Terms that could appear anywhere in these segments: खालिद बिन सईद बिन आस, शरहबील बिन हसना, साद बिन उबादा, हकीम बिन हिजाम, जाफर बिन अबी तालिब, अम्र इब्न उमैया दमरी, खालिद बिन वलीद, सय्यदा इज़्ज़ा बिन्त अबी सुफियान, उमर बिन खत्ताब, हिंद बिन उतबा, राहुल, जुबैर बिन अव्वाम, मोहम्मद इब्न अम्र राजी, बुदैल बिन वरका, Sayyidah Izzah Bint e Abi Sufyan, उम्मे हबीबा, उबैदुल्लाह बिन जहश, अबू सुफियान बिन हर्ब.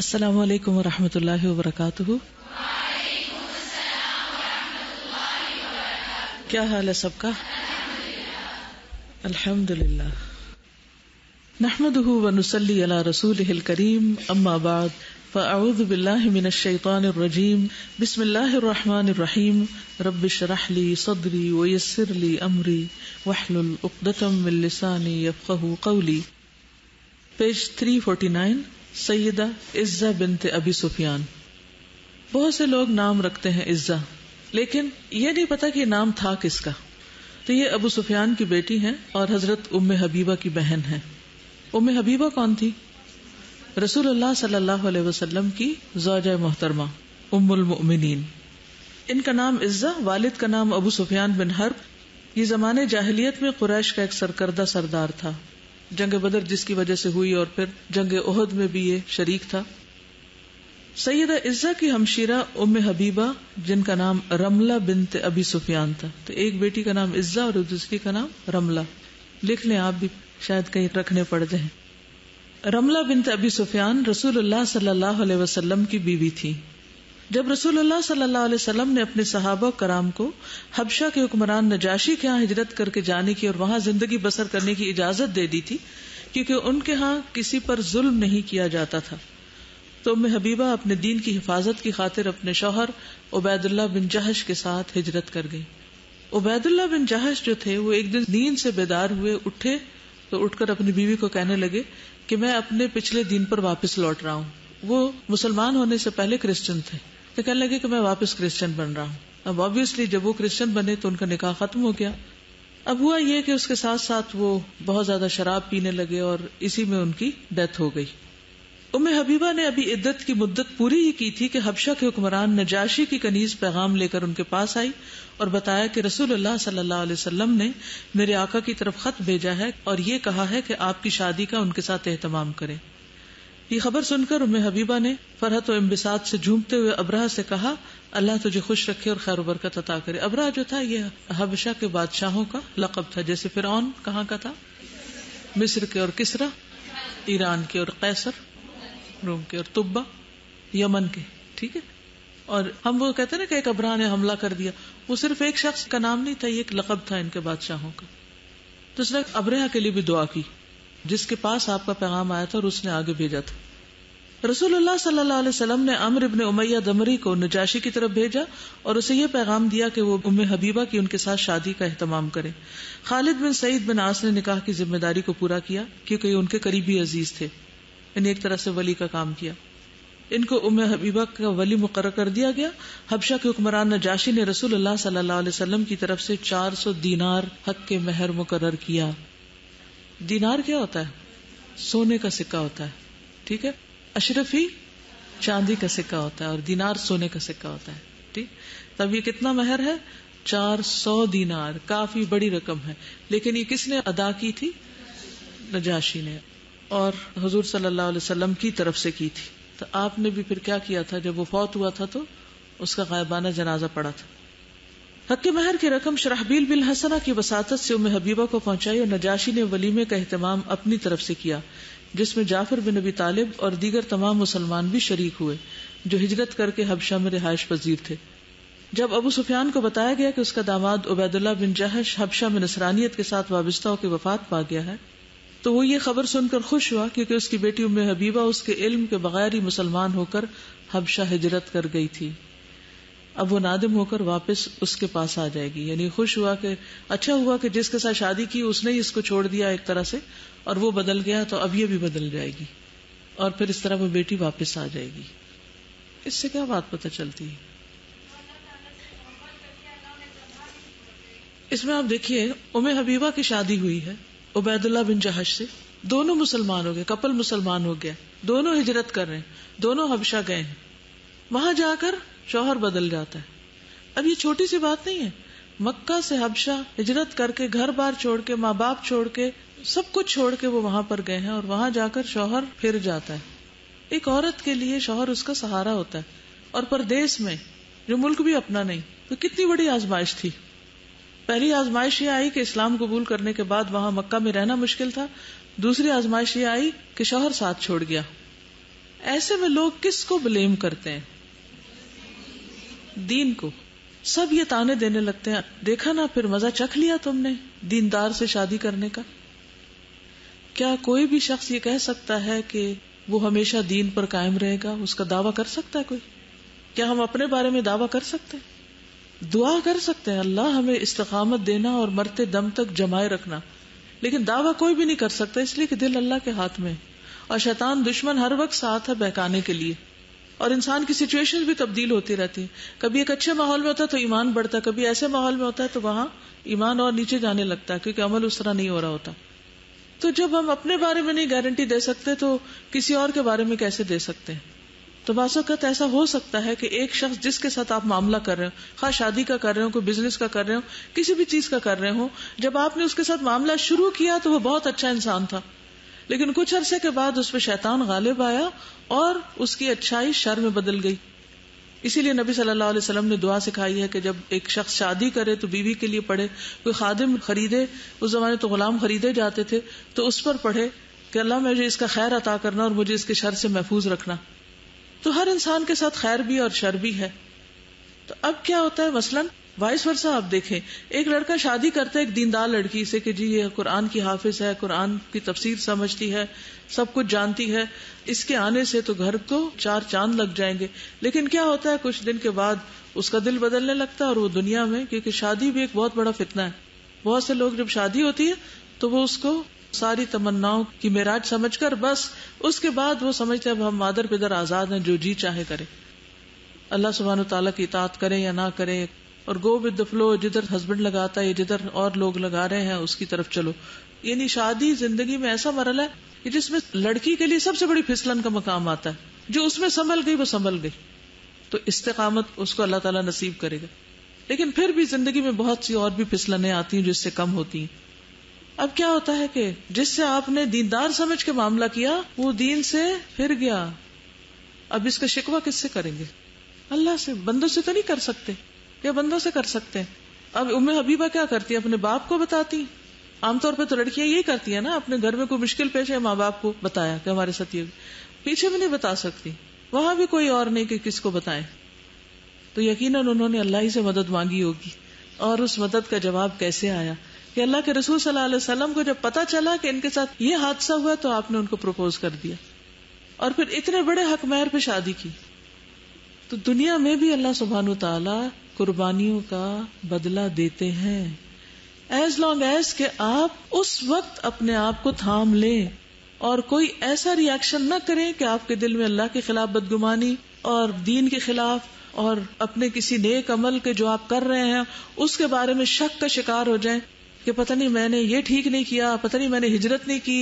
अस्सलामु अलैकुम व रहमतुल्लाहि व बरकातुहू। क्या हाल है सबका? अल्हम्दुलिल्लाह। नहमदुहू व नुसल्ली अला रसूलिहिल करीम, अम्मा बाद फअऊज़ु बिल्लाहि मिनश शैतानिर रजीम। बिस्मिल्लाहिर रहमानिर रहीम। रब्बिशरह ली सदरी व यस्सिर ली अमरी वहलुल उक़दतम मिन लिसानी यफ़क़हू क़ौली। Page 349, सय्यदा इज़्ज़ा बिन्त अबी सुफियान। बहुत से लोग नाम रखते हैं इज्जा, लेकिन ये नहीं पता कि नाम था किसका। तो ये अबू सुफियान की बेटी हैं और हजरत उम्मे हबीबा की बहन हैं। उम्मे हबीबा कौन थी? रसूलुल्लाह सल्लल्लाहु अलैहि वसल्लम की ज़ौजा मोहतरमा, उम्मुल मुमिनीन। इनका नाम इज्जा, वालिद का नाम अबू सुफियान बिन हर्ब। ये जमाने जाहिलियत में कुरैश का एक सरकर्दा सरदार था। जंग बदर जिसकी वजह से हुई और फिर जंग उहद में भी ये शरीक था। सय्यदा इज़्ज़ा की हमशीरा उम्मे हबीबा, जिनका नाम रमला बिन्त अबी सुफियान था। तो एक बेटी का नाम इज्जा और दूसरी का नाम रमला। लिख लें आप भी, शायद कहीं रखने पड़ जाए। रमला बिन्त अबी सुफियान रसूलुल्लाह सल्लल्लाहु अलैहि वसल्लम की बीवी थी। जब रसूलुल्लाह सल्लल्लाहु अलैहि वसल्लम ने अपने सहाबा कराम को हबशा के हुक्मरान नजाशी के यहाँ हिजरत करके जाने की और वहां जिंदगी बसर करने की इजाजत दे दी थी, क्योंकि उनके यहाँ किसी पर जुल्म नहीं किया जाता था, तो उम्मे हबीबा अपने दीन की हिफाजत की खातिर अपने शौहर उबैदुल्लाह बिन जहश के साथ हिजरत कर गई। उबैदुल्लाह बिन जहश जो थे वो एक दिन नींद से बेदार हुए, उठे तो उठकर अपनी बीवी को कहने लगे कि मैं अपने पिछले दीन पर वापस लौट रहा हूँ। वो मुसलमान होने से पहले क्रिश्चियन थे, तो कहने लगे कि मैं वापस क्रिश्चियन बन रहा हूँ। अब ऑब्वियसली जब वो क्रिश्चियन बने तो उनका निकाह खत्म हो गया। अब हुआ ये कि उसके साथ साथ वो बहुत ज्यादा शराब पीने लगे और इसी में उनकी डेथ हो गई। उम्मे हबीबा ने अभी इद्दत की मुद्दत पूरी ही की थी कि हबशा के हुक्मरान नजाशी की कनीज पैगाम लेकर उनके पास आई और बताया कि रसूलुल्लाह सल्लल्लाहु अलैहि वसल्लम ने मेरे आका की तरफ खत भेजा है और ये कहा है कि आपकी शादी का उनके साथ एहतमाम करें। ये खबर सुनकर उम्मे हबीबा ने फरहत और इम्बिसात से झूमते हुए अब्राह से कहा, अल्लाह तुझे खुश रखे और खैर बरकत अता करे। अब्राह जो था ये हबशा के बादशाहों का लकब था, जैसे फिरौन कहाँ का था? मिस्र के, और किसरा ईरान के, और कैसर रोम के, और तुब्बा यमन के। ठीक है, और हम वो कहते ना कि एक अब्राह ने हमला कर दिया, वो सिर्फ एक शख्स का नाम नहीं था, ये एक लकब था इनके बादशाहों का। तो उसने अब्राह के लिए भी दुआ की जिसके पास आपका पैगाम आया था और उसने आगे भेजा था। रसूलुल्लाह सल्लल्लाहु अलैहि वसल्लम ने अम्र इब्न उमैया दमरी को नजाशी की तरफ भेजा और उसे यह पैगाम दिया कि वो उम्मे हबीबा की उनके साथ शादी का एहतमाम करे। खालिद बिन सईद बिन आस ने निकाह की जिम्मेदारी को पूरा किया क्योंकि उनके करीबी अजीज थे, इन्हें एक तरह से वली का काम किया। इनको उम्मे हबीबा का वली मुकर्रर कर दिया गया। हबशा के हुक्मरान नजाशी ने रसूलुल्लाह सल्लल्लाहु अलैहि वसल्लम की तरफ से 400 दीनार हक के मेहर मुकर्रर किया। दीनार क्या होता है? सोने का सिक्का होता है। ठीक है, अशरफी चांदी का सिक्का होता है और दीनार सोने का सिक्का होता है। ठीक, तब ये कितना महर है? 400 दीनार। काफी बड़ी रकम है, लेकिन ये किसने अदा की थी? नजाशी ने, और हुजूर सल्लल्लाहु अलैहि वसल्लम की तरफ से की थी। तो आपने भी फिर क्या किया था? जब वो फौत हुआ था तो उसका गायबाना जनाजा पड़ा था। हक्के महर की रकम शरहबील बिन हसना की वसातत से उम्मे हबीबा को पहुंचाई और नजाशी ने वलीमे का एहतमाम अपनी तरफ से किया, जिसमें जाफर बिन अबी तालिब और दीगर तमाम मुसलमान भी शरीक हुए, जो हिजरत करके हबशा में रिहाइश पजीर थे। जब अबू सुफियान को बताया गया कि उसका दामाद उबैदुल्लाह बिन जहश हबशा में नसरानियत के साथ वाबस्ता होकर वफात पा गया है, तो वो ये खबर सुनकर खुश हुआ क्योंकि उसकी बेटी उम्मे हबीबा उसके इल्म के बगैर ही मुसलमान होकर हबशा हिजरत कर गई थी। अब वो नादिम होकर वापस उसके पास आ जाएगी। यानी खुश हुआ कि अच्छा हुआ कि जिसके साथ शादी की उसने ही इसको छोड़ दिया एक तरह से, और वो बदल गया तो अब ये भी बदल जाएगी और फिर इस तरह वो बेटी वापस आ जाएगी। इससे क्या बात पता चलती है? इसमें आप देखिए, उम्मे हबीबा की शादी हुई है उबैदुल्लाह बिन जहश से, दोनों मुसलमान हो गए, कपल मुसलमान हो गया, दोनों हिजरत कर रहे हैं, दोनों हबशा गए हैं। वहां जाकर शौहर बदल जाता है। अब ये छोटी सी बात नहीं है। मक्का से हबशा हिजरत करके, घर बार छोड़ के, माँ बाप छोड़ के, सब कुछ छोड़ के वो वहां पर गए हैं और वहां जाकर शौहर फिर जाता है। एक औरत के लिए शौहर उसका सहारा होता है, और परदेश में जो मुल्क भी अपना नहीं, तो कितनी बड़ी आजमाइश थी। पहली आजमाइश ये आई कि इस्लाम कबूल करने के बाद वहां मक्का में रहना मुश्किल था। दूसरी आजमाइश ये आई कि शौहर साथ छोड़ गया। ऐसे वे लोग किसको ब्लेम करते हैं? दीन को। सब ये ताने देने लगते हैं, देखा ना फिर मजा चख लिया तुमने दीनदार से शादी करने का। क्या कोई भी शख्स ये कह सकता है कि वो हमेशा दीन पर कायम रहेगा? उसका दावा कर सकता है कोई? क्या हम अपने बारे में दावा कर सकते हैं? दुआ कर सकते हैं अल्लाह हमें इस्तिकामत देना और मरते दम तक जमाए रखना, लेकिन दावा कोई भी नहीं कर सकता, इसलिए कि दिल अल्लाह के हाथ में है और शैतान दुश्मन हर वक्त साथ है बहकाने के लिए। और इंसान की सिचुएशन भी तब्दील होती रहती है, कभी एक अच्छे माहौल में होता है तो ईमान बढ़ता है, कभी ऐसे माहौल में होता है तो वहां ईमान और नीचे जाने लगता है क्योंकि अमल उस तरह नहीं हो रहा होता। तो जब हम अपने बारे में नहीं गारंटी दे सकते तो किसी और के बारे में कैसे दे सकते हैं? तो बास वक़्त ऐसा हो सकता है कि एक शख्स जिसके साथ आप मामला कर रहे हो, खास शादी का कर रहे हो, कोई बिजनेस का कर रहे हो, किसी भी चीज का कर रहे हो, जब आपने उसके साथ मामला शुरू किया तो वो बहुत अच्छा इंसान था, लेकिन कुछ अरसे के बाद उस पर शैतान गालिब आया और उसकी अच्छाई शर में बदल गई। इसीलिए नबी सल्लल्लाहु अलैहि वसल्लम ने दुआ सिखाई है कि जब एक शख्स शादी करे तो बीवी के लिए पढ़े, कोई खादिम खरीदे, उस जमाने तो गुलाम खरीदे जाते थे, तो उस पर पढ़े कि अल्लाह मुझे इसका खैर अता करना और मुझे इसके शर से महफूज रखना। तो हर इंसान के साथ खैर भी और शर भी है। तो अब क्या होता है, मसलन वाइस वर्सा आप देखें, एक लड़का शादी करता है एक दीनदार लड़की से कि जी ये कुरान की हाफिज है, कुरान की तफसीर समझती है, सब कुछ जानती है, इसके आने से तो घर को चार चांद लग जाएंगे। लेकिन क्या होता है, कुछ दिन के बाद उसका दिल बदलने लगता है और वो दुनिया में, क्योंकि शादी भी एक बहुत बड़ा फितना है, बहुत से लोग जब शादी होती है तो वो उसको सारी तमन्नाओं की मेराज समझकर बस उसके बाद वो समझते अब हम मादर पिदर आजाद हैं, जो जी चाहे करें, अल्लाह सुब्हानहू तआला की इताअत करें या ना करें, और गो विद द फ्लो, जिधर हस्बैंड लगाता है जिधर और लोग लगा रहे हैं उसकी तरफ चलो। यानी शादी जिंदगी में ऐसा मरहला है कि जिसमें लड़की के लिए सबसे बड़ी फिसलन का मकाम आता है, जो उसमें संभल गई वो संभल गई, तो इस्तेकामत उसको अल्लाह ताला नसीब करेगा। लेकिन फिर भी जिंदगी में बहुत सी और भी फिसलने आती हैं जो इससे कम होती हैं। अब क्या होता है कि जिससे आपने दीनदार समझ के मामला किया वो दीन से फिर गया, अब इसका शिकवा किससे करेंगे? अल्लाह से, बंदों से तो नहीं कर सकते, या बंदों से कर सकते हैं। अब उम्मे हबीबा क्या करती है, अपने बाप को बताती। आमतौर पर तो लड़कियां यही करती है ना, अपने घर में कोई मुश्किल पेश है माँ बाप को बताया कि हमारे साथ ये, पीछे भी नहीं बता सकती, वहां भी कोई और नहीं कि किसको बताएं। तो यकीनन उन्होंने अल्लाह ही से मदद मांगी होगी, और उस मदद का जवाब कैसे आया कि अल्लाह के रसूल सल्लल्लाहु अलैहि वसल्लम को जब पता चला कि इनके साथ ये हादसा हुआ तो आपने उनको प्रपोज कर दिया और फिर इतने बड़े हकमैर पे शादी की। तो दुनिया में भी अल्लाह सुब्हानहू तआला कुर्बानियों का बदला देते हैं, एज लॉन्ग एज के आप उस वक्त अपने आप को थाम लें और कोई ऐसा रिएक्शन न करें कि आपके दिल में अल्लाह के खिलाफ बदगुमानी और दीन के खिलाफ और अपने किसी नेक अमल के जो आप कर रहे हैं उसके बारे में शक का शिकार हो जाएं कि पता नहीं मैंने ये ठीक नहीं किया, पता नहीं मैंने हिजरत नहीं की,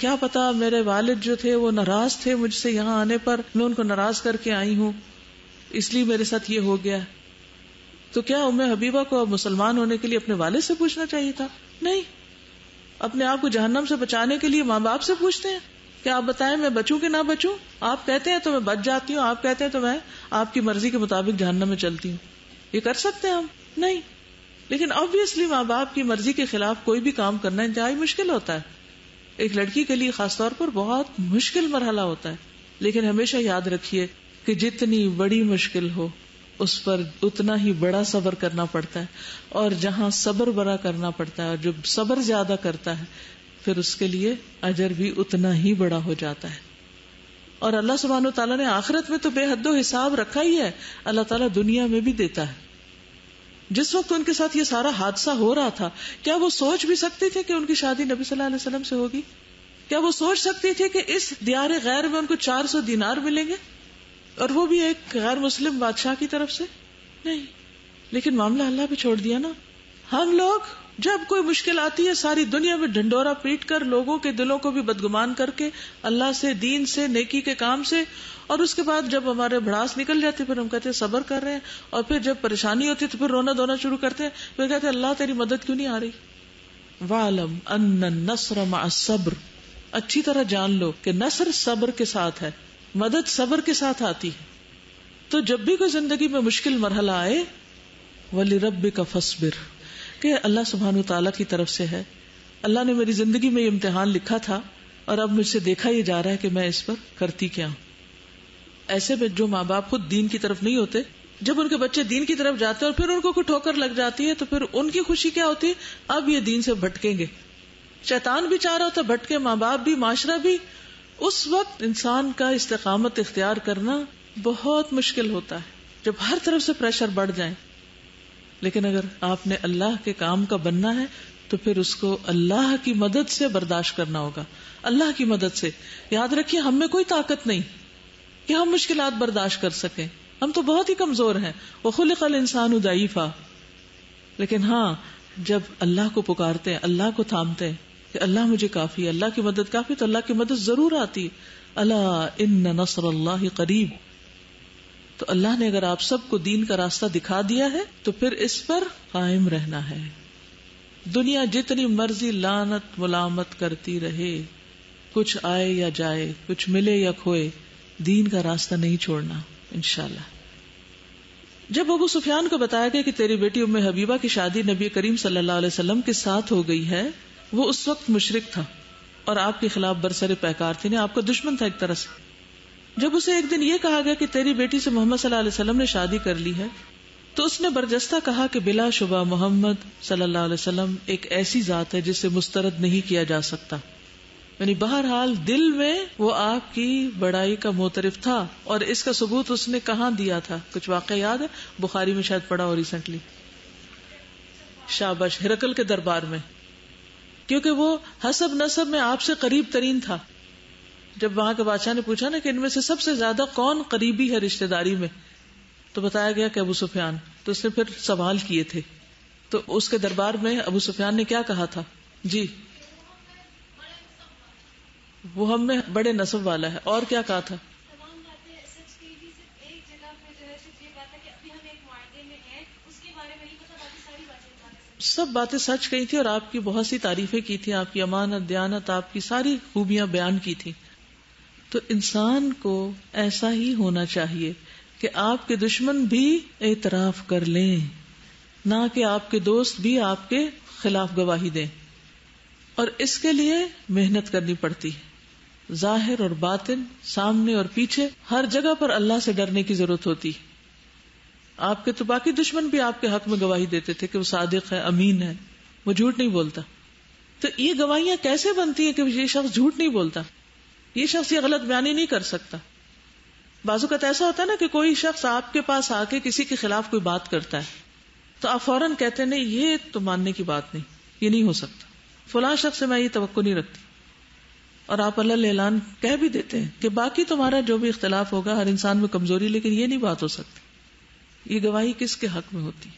क्या पता मेरे वालिद जो थे वो नाराज थे मुझसे यहाँ आने पर, मैं उनको नाराज करके आई हूँ, इसलिए मेरे साथ ये हो गया। तो क्या उम्मे हबीबा को अब मुसलमान होने के लिए अपने वालिद से पूछना चाहिए था? नहीं, अपने आप को जहन्नम से बचाने के लिए माँ बाप से पूछते हैं कि आप बताएं मैं बचूं कि ना बचूं, आप कहते हैं तो मैं बच जाती हूँ, आप कहते हैं तो मैं आपकी मर्जी के मुताबिक जहन्नम में चलती हूँ। ये कर सकते हैं हम? नहीं। लेकिन ऑब्वियसली माँ बाप की मर्जी के खिलाफ कोई भी काम करना इंतहाई मुश्किल होता है, एक लड़की के लिए खासतौर पर बहुत मुश्किल मरहला होता है। लेकिन हमेशा याद रखिये कि जितनी बड़ी मुश्किल हो उस पर उतना ही बड़ा सब्र करना पड़ता है, और जहां सब्र बड़ा करना पड़ता है और जब सब्र ज्यादा करता है फिर उसके लिए अजर भी उतना ही बड़ा हो जाता है। और अल्लाह सुब्हानहू तआला ने आखिरत में तो बेहदो हिसाब रखा ही है, अल्लाह ताला दुनिया में भी देता है। जिस वक्त उनके साथ ये सारा हादसा हो रहा था, क्या वो सोच भी सकते थे कि उनकी शादी नबी सल्लल्लाहु अलैहि वसल्लम से होगी? क्या वो सोच सकते थे कि इस दियारे गैर में उनको 400 दिनार मिलेंगे, और वो भी एक गैर मुस्लिम बादशाह की तरफ से? नहीं। लेकिन मामला अल्लाह पे छोड़ दिया ना। हम लोग जब कोई मुश्किल आती है सारी दुनिया में ढिंढोरा पीट कर, लोगों के दिलों को भी बदगुमान करके, अल्लाह से, दीन से, नेकी के काम से, और उसके बाद जब हमारे भड़ास निकल जाती है फिर हम कहते हैं सब्र कर रहे हैं, और फिर जब परेशानी होती है तो फिर रोना धोना शुरू करते हैं, फिर कहते हैं अल्लाह तेरी मदद क्यों नहीं आ रही। वालम अन्न नस्र मअस्सब्र, अच्छी तरह जान लो कि नस्र सब्र के साथ है, मदद सब्र के साथ आती है। तो जब भी कोई जिंदगी में मुश्किल मरहला आए, वली रब्बे का फसबिर, के अल्लाह सुब्हानहू तआला की तरफ से है, अल्लाह ने मेरी जिंदगी में ये इम्तिहान लिखा था और अब मुझसे देखा ये जा रहा है कि मैं इस पर करती क्या हूं। ऐसे में जो माँ बाप खुद दीन की तरफ नहीं होते, जब उनके बच्चे दीन की तरफ जाते हैं और फिर उनको कोई ठोकर लग जाती है तो फिर उनकी खुशी क्या होती है, अब ये दीन से भटकेंगे। शैतान भी चाह रहा होता भटके, माँ बाप भी, माशरा भी। उस वक्त इंसान का इस्तेकामत इख्तियार करना बहुत मुश्किल होता है जब हर तरफ से प्रेशर बढ़ जाए। लेकिन अगर आपने अल्लाह के काम का बनना है तो फिर उसको अल्लाह की मदद से बर्दाश्त करना होगा, अल्लाह की मदद से। याद रखिए, हम में कोई ताकत नहीं कि हम मुश्किलात बर्दाश्त कर सकें, हम तो बहुत ही कमजोर हैं। वो खुलिकल इंसान उदाइफा। लेकिन हाँ, जब अल्लाह को पुकारते हैं, अल्लाह को थामते हैं कि अल्लाह मुझे काफी, अल्लाह की मदद काफी, तो अल्लाह की मदद जरूर आती है। अला इन्ना नस्रुल्लाहि करीब। तो अल्लाह ने अगर आप सबको दीन का रास्ता दिखा दिया है तो फिर इस पर कायम रहना है। दुनिया जितनी मर्जी लानत मुलामत करती रहे, कुछ आए या जाए, कुछ मिले या खोए, दीन का रास्ता नहीं छोड़ना इंशाल्लाह। जब अबू सुफियान को बताया गया कि तेरी बेटी उम्मे हबीबा की शादी नबी करीम सल्लल्लाहु अलैहि वसल्लम के साथ हो गई है, वो उस वक्त मुशरिक था और आपके खिलाफ बरसरे पैकार थी, आपका दुश्मन था एक तरह से। जब उसे एक दिन ये कहा गया कि तेरी बेटी से मोहम्मद सल्लल्लाहु अलैहि वसल्लम ने शादी कर ली है, तो उसने बरजस्ता कहा कि बिला शुबा मोहम्मद सल्लल्लाहु अलैहि वसल्लम एक ऐसी जात है जिसे मुस्तरद नहीं किया जा सकता। यानी बहरहाल दिल में वो आपकी बड़ाई का मोतरफ था और इसका सबूत उसने कहाँ दिया था, कुछ वाकया याद है, बुखारी में शायद पड़ा और रिसेंटली। शाबाश, हिरकल के दरबार में, क्योंकि वो हसब नसब में आपसे करीब तरीन था। जब वहां के बादशाह ने पूछा ना कि इनमें से सबसे ज्यादा कौन करीबी है रिश्तेदारी में, तो बताया गया कि अबू सुफियान। तो उसने फिर सवाल किए थे, तो उसके दरबार में अबू सुफियान ने क्या कहा था? जी, वो हम में बड़े नसब वाला है। और क्या कहा था? सब बातें सच कही थी और आपकी बहुत सी तारीफें की थी, आपकी अमानत, दयानत, आपकी सारी खूबियां बयान की थी। तो इंसान को ऐसा ही होना चाहिए कि आपके दुश्मन भी एतराफ कर लें, ना कि आपके दोस्त भी आपके खिलाफ गवाही दें। और इसके लिए मेहनत करनी पड़ती है, जाहिर और बातिन, सामने और पीछे, हर जगह पर अल्लाह से डरने की जरूरत होती है। आपके तो बाकी दुश्मन भी आपके हक में गवाही देते थे कि वो सादिक है, अमीन है, वो झूठ नहीं बोलता। तो ये गवाहियां कैसे बनती है कि ये शख्स झूठ नहीं बोलता, ये शख्स ये गलत बयानी नहीं कर सकता। बाजूकत ऐसा होता है ना कि कोई शख्स आपके पास आके किसी के खिलाफ कोई बात करता है तो आप फौरन कहते नहीं, ये तो मानने की बात नहीं, ये नहीं हो सकता, फलां शख्स से मैं ये तवक्को नहीं रखती। और आप अल्लाह ऐलान कह भी देते हैं कि बाकी तुम्हारा जो भी इख्तलाफ होगा, हर इंसान में कमजोरी, लेकिन ये नहीं बात हो सकती। ये गवाही किसके हक में होती?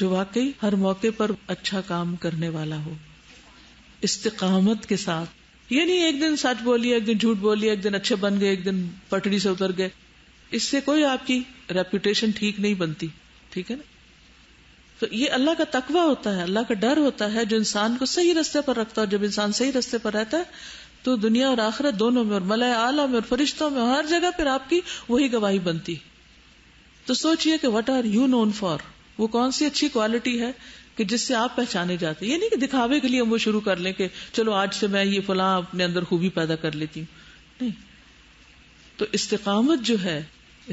जो वाकई हर मौके पर अच्छा काम करने वाला हो, इस्तिकामत के साथ। ये नहीं एक दिन सच बोलिए, एक दिन झूठ बोलिए, एक दिन अच्छे बन गए, एक दिन पटड़ी से उतर गए, इससे कोई आपकी रेपुटेशन ठीक नहीं बनती। ठीक है ना? तो ये अल्लाह का तकवा होता है, अल्लाह का डर होता है जो इंसान को सही रास्ते पर रखता है। और जब इंसान सही रास्ते पर रहता है तो दुनिया और आखिरत दोनों में, और मलाए आला में और फरिश्तों में, हर जगह पर आपकी वही गवाही बनती है। तो सोचिए कि what are you known for, वो कौन सी अच्छी क्वालिटी है कि जिससे आप पहचाने जाते हैं। ये नहीं कि दिखावे के लिए हम वो शुरू कर लें कि चलो आज से मैं ये फलां अपने अंदर खूबी पैदा कर लेती हूँ, नहीं। तो इस्तिकामत जो है,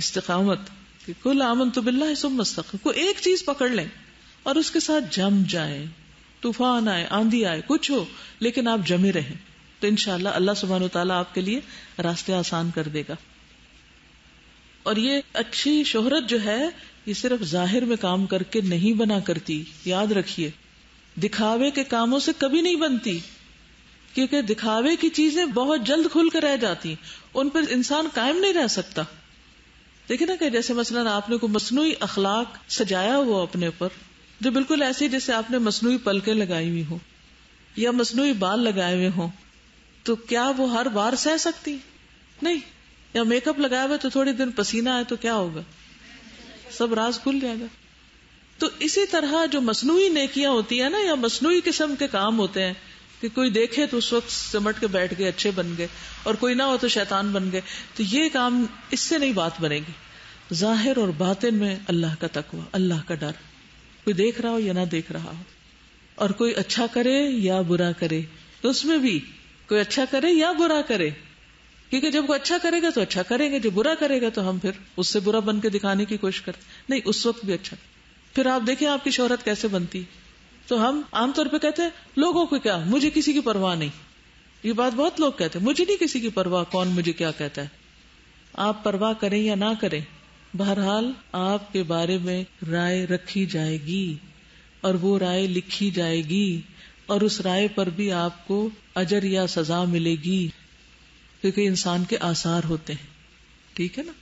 इस्तिकामत कि कुल आमन्तु बिल्लाहि सुम्मा इस्तक़ीम, को एक चीज पकड़ लें और उसके साथ जम जाए, तूफान आए, आंधी आए, कुछ हो, लेकिन आप जमे रहें, तो इंशाल्लाह अल्लाह सुब्हानहू तआला आपके लिए रास्ते आसान कर देगा। और ये अच्छी शोहरत जो है, ये सिर्फ जाहिर में काम करके नहीं बना करती, याद रखिए। दिखावे के कामों से कभी नहीं बनती, क्योंकि दिखावे की चीजें बहुत जल्द खुल कर रह जाती, उन पर इंसान कायम नहीं रह सकता। देखिए ना, कि जैसे मसलन आपने को मसनूई अखलाक सजाया हुआ अपने ऊपर, जो बिल्कुल ऐसे जैसे आपने मसनूई पलकें लगाई हुई हो या मसनूई बाल लगाए हुए हो, तो क्या वो हर बार सह सकती? नहीं। या मेकअप लगाया हुआ तो थोड़े दिन पसीना आए तो क्या होगा, सब राज खुल जाएगा। तो इसी तरह जो मसनूई नेकियां होती है ना, या मसनूई किस्म के काम होते हैं कि कोई देखे तो उस वक्त सिमट के बैठ गए, अच्छे बन गए, और कोई ना हो तो शैतान बन गए, तो ये काम, इससे नहीं बात बनेगी। जाहिर और बातिन में अल्लाह का तकवा, अल्लाह का डर, कोई देख रहा हो या ना देख रहा हो, और कोई अच्छा करे या बुरा करे, तो उसमें भी कोई अच्छा करे या बुरा करे, क्योंकि जब वो अच्छा करेगा तो अच्छा करेंगे, जो बुरा करेगा तो हम फिर उससे बुरा बन के दिखाने की कोशिश करते नहीं, उस वक्त भी अच्छा। फिर आप देखें आपकी शोहरत कैसे बनती। तो हम आमतौर पर कहते हैं लोगों को क्या, मुझे किसी की परवाह नहीं। ये बात बहुत लोग कहते हैं, मुझे नहीं किसी की परवाह, कौन मुझे क्या कहता है। आप परवाह करें या ना करें, बहरहाल आपके बारे में राय रखी जाएगी और वो राय लिखी जाएगी और उस राय पर भी आपको अजर या सजा मिलेगी, क्योंकि इंसान के आसार होते हैं। ठीक है ना।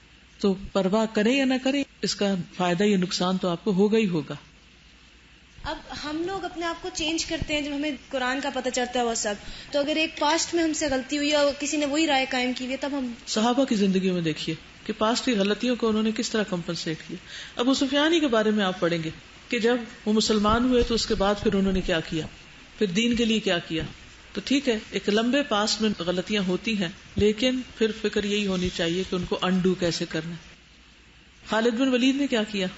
तो परवाह करें या ना करें, इसका फायदा या नुकसान तो आपको होगा ही होगा। अब हम लोग अपने आप को चेंज करते हैं जब हमें कुरान का पता चलता है वह सब। तो अगर एक पास्ट में हमसे गलती हुई और किसी ने वही राय कायम की हुई, तब हम सहाबा की जिंदगी में देखिए कि पास्ट की गलतियों को उन्होंने किस तरह कंपनसेट किया। अब सुफियानी के बारे में आप पढ़ेंगे कि जब वो मुसलमान हुए तो उसके बाद फिर उन्होंने क्या किया, फिर दीन के लिए क्या किया। तो ठीक है, एक लंबे पास्ट में गलतियां होती हैं, लेकिन फिर फिक्र यही होनी चाहिए कि उनको अनडू कैसे करना। खालिद बिन वलीद ने क्या किया,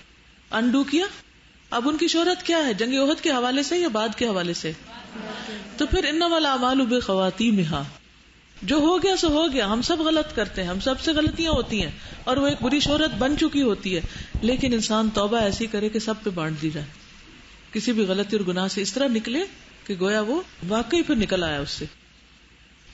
अनडू किया। अब उनकी शोहरत क्या है, जंग ओहद के हवाले से या बाद के हवाले से? तो फिर इन्नमल आमालु बिख्वातीमिहा, जो हो गया सो हो गया। हम सब गलत करते हैं, हम सब से गलतियां होती हैं और वो एक बुरी शोहरत बन चुकी होती है, लेकिन इंसान तौबा ऐसी करे कि सब पे बांट दी जाए। किसी भी गलती और गुनाह से इस तरह निकले कि गोया वो वाकई फिर निकल आया उससे।